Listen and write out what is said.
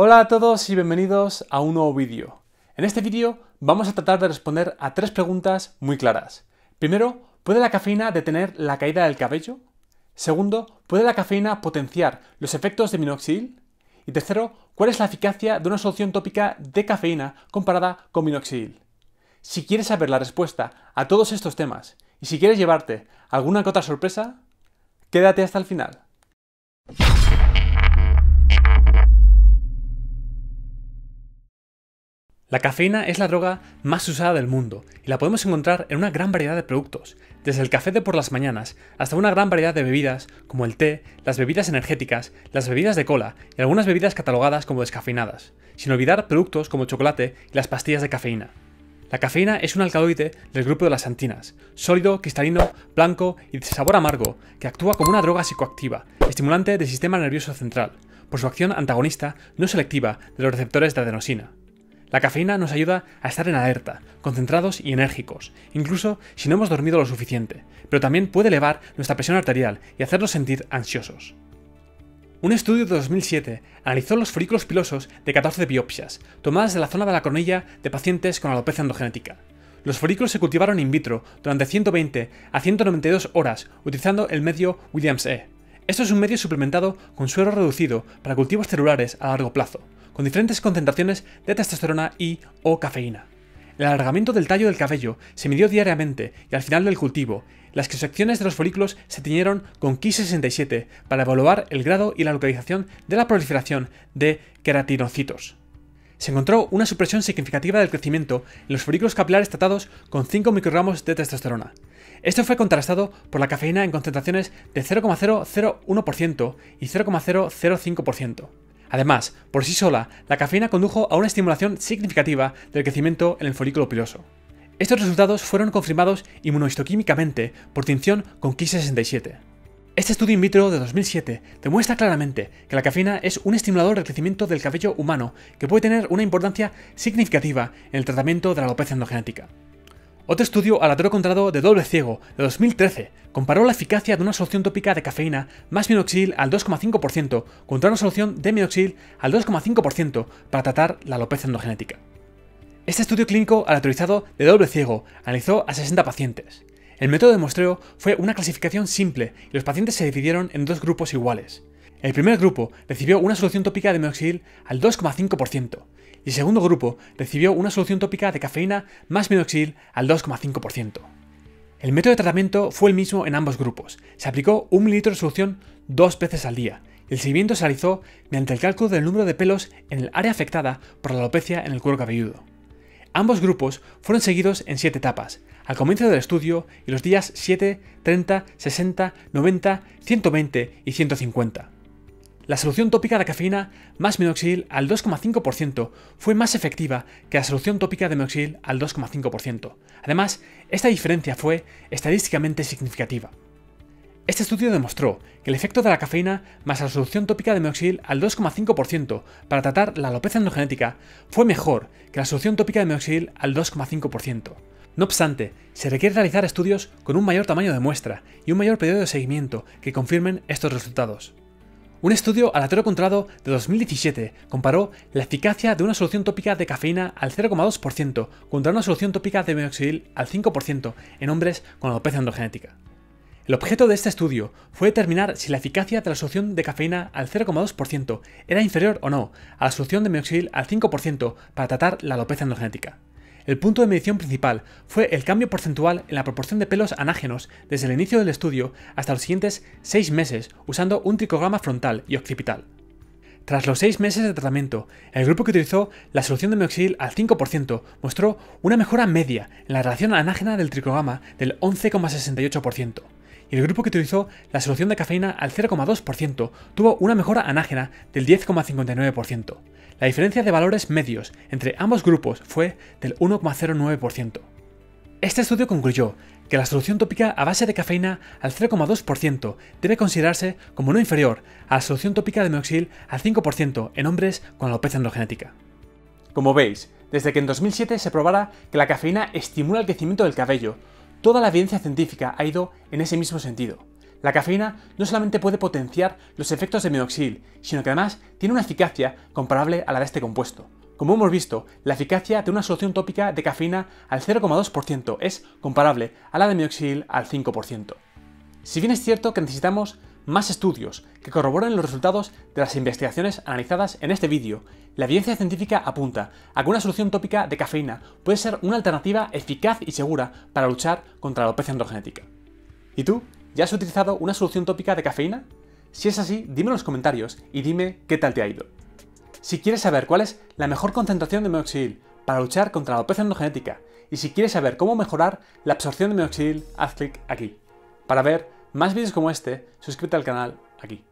Hola a todos y bienvenidos a un nuevo vídeo. En este vídeo vamos a tratar de responder a tres preguntas muy claras. Primero, ¿puede la cafeína detener la caída del cabello? Segundo, ¿puede la cafeína potenciar los efectos de minoxidil? Y tercero, ¿cuál es la eficacia de una solución tópica de cafeína comparada con minoxidil? Si quieres saber la respuesta a todos estos temas y si quieres llevarte alguna que otra sorpresa, quédate hasta el final. La cafeína es la droga más usada del mundo y la podemos encontrar en una gran variedad de productos, desde el café de por las mañanas hasta una gran variedad de bebidas como el té, las bebidas energéticas, las bebidas de cola y algunas bebidas catalogadas como descafeinadas, sin olvidar productos como el chocolate y las pastillas de cafeína. La cafeína es un alcaloide del grupo de las xantinas, sólido, cristalino, blanco y de sabor amargo, que actúa como una droga psicoactiva, estimulante del sistema nervioso central, por su acción antagonista no selectiva de los receptores de adenosina. La cafeína nos ayuda a estar en alerta, concentrados y enérgicos, incluso si no hemos dormido lo suficiente, pero también puede elevar nuestra presión arterial y hacernos sentir ansiosos. Un estudio de 2007 analizó los folículos pilosos de 14 biopsias, tomadas de la zona de la coronilla de pacientes con alopecia androgenética. Los folículos se cultivaron in vitro durante 120 a 192 horas utilizando el medio Williams-E. Esto es un medio suplementado con suero reducido para cultivos celulares a largo plazo, con diferentes concentraciones de testosterona y o cafeína. El alargamiento del tallo del cabello se midió diariamente y al final del cultivo, las secciones de los folículos se tiñeron con Ki-67 para evaluar el grado y la localización de la proliferación de queratinocitos. Se encontró una supresión significativa del crecimiento en los folículos capilares tratados con 5 microgramos de testosterona. Esto fue contrastado por la cafeína en concentraciones de 0,001% y 0,005%. Además, por sí sola, la cafeína condujo a una estimulación significativa del crecimiento en el folículo piloso. Estos resultados fueron confirmados inmunohistoquímicamente por tinción con Ki-67. Este estudio in vitro de 2007 demuestra claramente que la cafeína es un estimulador del crecimiento del cabello humano que puede tener una importancia significativa en el tratamiento de la alopecia androgenética. Otro estudio aleatorio controlado de doble ciego de 2013 comparó la eficacia de una solución tópica de cafeína más minoxidil al 2,5% contra una solución de minoxidil al 2,5% para tratar la alopecia androgenética. Este estudio clínico aleatorizado de doble ciego analizó a 60 pacientes. El método de muestreo fue una clasificación simple y los pacientes se dividieron en dos grupos iguales. El primer grupo recibió una solución tópica de minoxidil al 2,5%. Y el segundo grupo recibió una solución tópica de cafeína más minoxidil al 2,5%. El método de tratamiento fue el mismo en ambos grupos. Se aplicó 1 mililitro de solución 2 veces al día. El seguimiento se realizó mediante el cálculo del número de pelos en el área afectada por la alopecia en el cuero cabelludo. Ambos grupos fueron seguidos en 7 etapas, al comienzo del estudio y los días 7, 30, 60, 90, 120 y 150. La solución tópica de cafeína más minoxidil al 2,5% fue más efectiva que la solución tópica de minoxidil al 2,5%. Además, esta diferencia fue estadísticamente significativa. Este estudio demostró que el efecto de la cafeína más la solución tópica de minoxidil al 2,5% para tratar la alopecia androgenética fue mejor que la solución tópica de minoxidil al 2,5%. No obstante, se requiere realizar estudios con un mayor tamaño de muestra y un mayor periodo de seguimiento que confirmen estos resultados. Un estudio aleatorio controlado de 2017 comparó la eficacia de una solución tópica de cafeína al 0,2% contra una solución tópica de minoxidil al 5% en hombres con alopecia androgenética. El objeto de este estudio fue determinar si la eficacia de la solución de cafeína al 0,2% era inferior o no a la solución de minoxidil al 5% para tratar la alopecia androgenética. El punto de medición principal fue el cambio porcentual en la proporción de pelos anágenos desde el inicio del estudio hasta los siguientes 6 meses usando un tricograma frontal y occipital. Tras los 6 meses de tratamiento, el grupo que utilizó la solución de minoxidil al 5% mostró una mejora media en la relación anágena del tricograma del 11,68%, y el grupo que utilizó la solución de cafeína al 0,2% tuvo una mejora anágena del 10,59%. La diferencia de valores medios entre ambos grupos fue del 1,09%. Este estudio concluyó que la solución tópica a base de cafeína al 0,2% debe considerarse como no inferior a la solución tópica de minoxidil al 5% en hombres con alopecia androgenética. Como veis, desde que en 2007 se probara que la cafeína estimula el crecimiento del cabello, toda la evidencia científica ha ido en ese mismo sentido. La cafeína no solamente puede potenciar los efectos del minoxidil, sino que además tiene una eficacia comparable a la de este compuesto. Como hemos visto, la eficacia de una solución tópica de cafeína al 0,2% es comparable a la de minoxidil al 5%. Si bien es cierto que necesitamos más estudios que corroboren los resultados de las investigaciones analizadas en este vídeo, la evidencia científica apunta a que una solución tópica de cafeína puede ser una alternativa eficaz y segura para luchar contra la alopecia androgenética. ¿Y tú? ¿Ya has utilizado una solución tópica de cafeína? Si es así, dime en los comentarios y dime qué tal te ha ido. Si quieres saber cuál es la mejor concentración de minoxidil para luchar contra la alopecia androgenética y si quieres saber cómo mejorar la absorción de minoxidil, haz clic aquí. Para ver más vídeos como este, suscríbete al canal aquí.